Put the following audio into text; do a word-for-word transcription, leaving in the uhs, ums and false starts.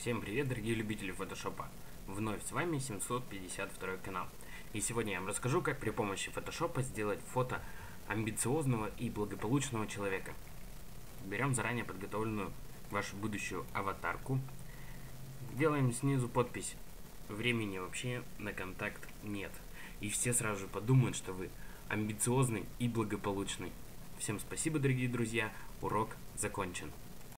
Всем привет, дорогие любители фотошопа! Вновь с вами семьсот пятьдесят второй канал. И сегодня я вам расскажу, как при помощи фотошопа сделать фото амбициозного и благополучного человека. Берем заранее подготовленную вашу будущую аватарку. Делаем снизу подпись «Времени вообще на контакт нет». И все сразу же подумают, что вы амбициозный и благополучный. Всем спасибо, дорогие друзья, урок закончен.